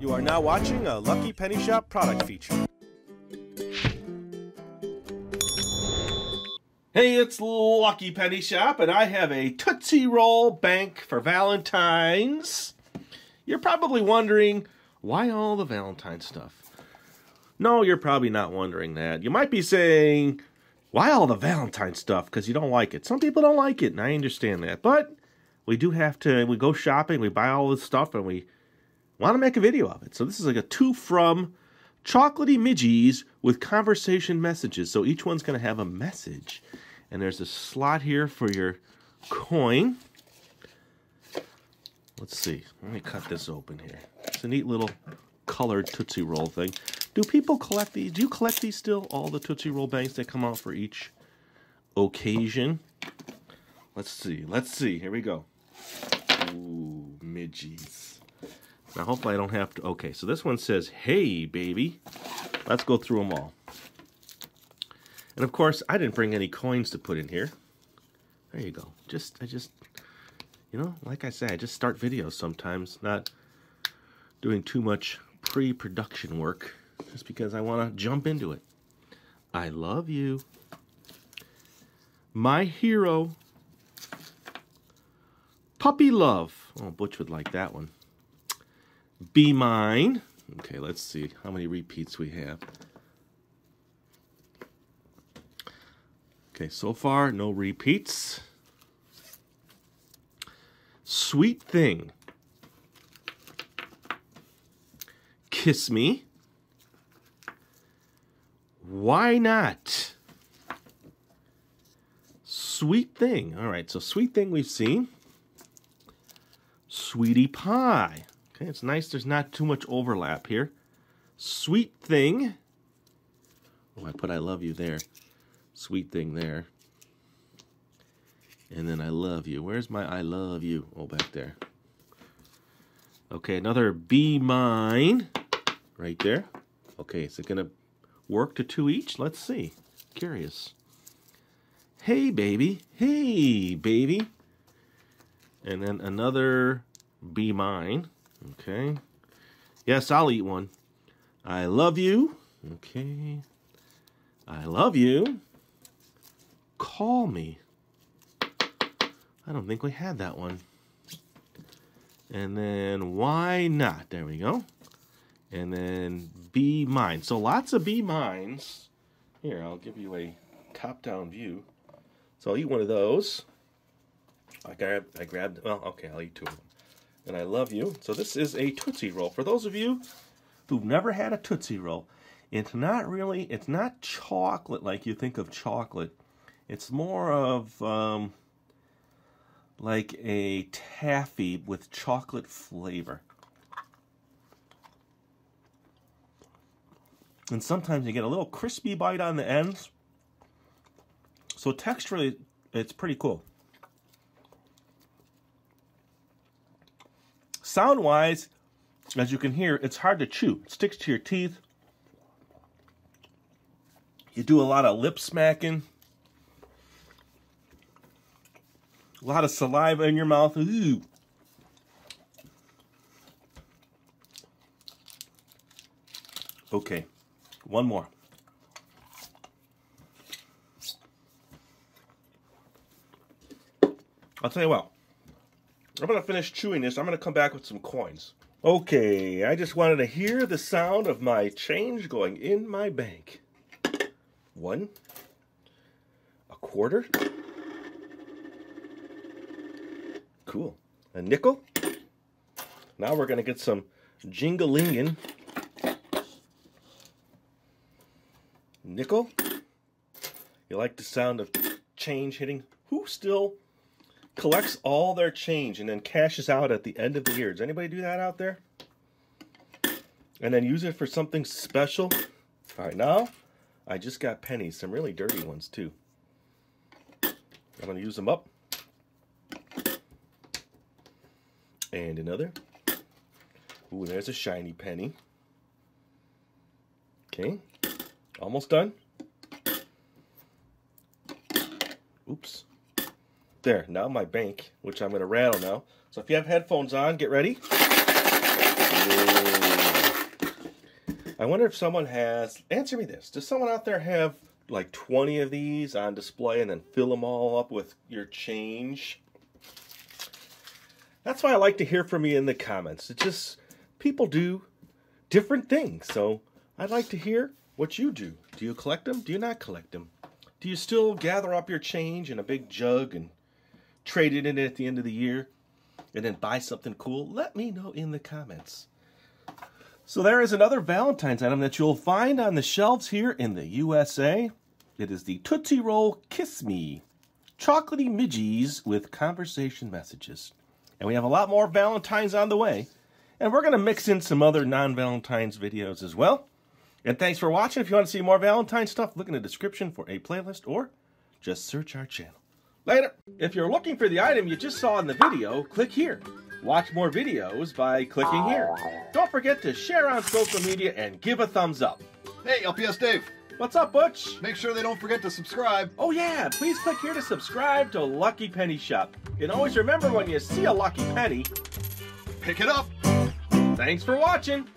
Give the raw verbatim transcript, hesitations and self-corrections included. You are now watching a Lucky Penny Shop product feature. Hey, it's Lucky Penny Shop, and I have a Tootsie Roll bank for Valentine's. You're probably wondering, why all the Valentine stuff? No, you're probably not wondering that. You might be saying, why all the Valentine stuff? Because you don't like it. Some people don't like it, and I understand that. But we do have to, we go shopping, we buy all this stuff, and we want to make a video of it. So this is like a two from Chocolatey Midgees with conversation messages. So each one's going to have a message. And there's a slot here for your coin. Let's see. Let me cut this open here. It's a neat little colored Tootsie Roll thing. Do people collect these? Do you collect these still? All the Tootsie Roll banks that come out for each occasion. Let's see. Let's see. Here we go. Ooh, Midgees. Now, hopefully I don't have to... Okay, so this one says, hey, baby. Let's go through them all. And, of course, I didn't bring any coins to put in here. There you go. Just, I just... You know, like I say, I just start videos sometimes, not doing too much pre-production work, just because I want to jump into it. I love you. My hero. Puppy love. Oh, Butch would like that one. Be mine. Okay, let's see how many repeats we have. Okay, so far, no repeats. Sweet thing. Kiss me. Why not? Sweet thing. All right, so sweet thing we've seen. Sweetie pie. Okay, it's nice there's not too much overlap here. Sweet thing. Oh, I put I love you there. Sweet thing there. And then I love you. Where's my I love you? Oh, back there. Okay, another be mine right there. Okay, is it going to work to two each? Let's see. Curious. Hey, baby. Hey, baby. And then another be mine. Okay. Yes, I'll eat one. I love you. Okay. I love you. Call me. I don't think we had that one. And then, why not? There we go. And then, be mine. So, lots of be mines. Here, I'll give you a top-down view. So, I'll eat one of those. I grabbed, I grabbed, well, okay, I'll eat two of them. And I love you. So, this is a Tootsie Roll. For those of you who've never had a Tootsie Roll, it's not really, it's not chocolate like you think of chocolate. It's more of, um... like a taffy with chocolate flavor. And sometimes you get a little crispy bite on the ends. So texturally, it's pretty cool. Sound-wise, as you can hear, it's hard to chew. It sticks to your teeth. You do a lot of lip smacking. A lot of saliva in your mouth. Ooh. Okay, one more. I'll tell you what. I'm going to finish chewing this. I'm going to come back with some coins. Okay, I just wanted to hear the sound of my change going in my bank. One. A quarter. Cool. A nickel. Now we're going to get some jingalingin. Nickel. You like the sound of change hitting? Who still collects all their change and then cashes out at the end of the year? Does anybody do that out there? And then use it for something special? All right, now I just got pennies. Some really dirty ones, too. I'm going to use them up. And another. Ooh, there's a shiny penny. Okay. Almost done. Oops. There. Now my bank, which I'm going to rattle now. So if you have headphones on, get ready. Ooh. I wonder if someone has, answer me this, does someone out there have like twenty of these on display and then fill them all up with your change? That's why I like to hear from you in the comments. It's just, people do different things, so I'd like to hear what you do. Do you collect them? Do you not collect them? Do you still gather up your change in a big jug and trade it in at the end of the year and then buy something cool? Let me know in the comments. So there is another Valentine's item that you'll find on the shelves here in the U S A. It is the Tootsie Roll Kiss Me Chocolatey Midgees with conversation messages. And we have a lot more Valentine's on the way. And we're going to mix in some other non-Valentine's videos as well. And thanks for watching. If you want to see more Valentine stuff, look in the description for a playlist or just search our channel. Later! If you're looking for the item you just saw in the video, click here. Watch more videos by clicking here. Don't forget to share on social media and give a thumbs up. Hey, L P S Dave. What's up, Butch? Make sure they don't forget to subscribe. Oh yeah, please click here to subscribe to Lucky Penny Shop. And always remember, when you see a Lucky Penny, pick it up. Thanks for watching.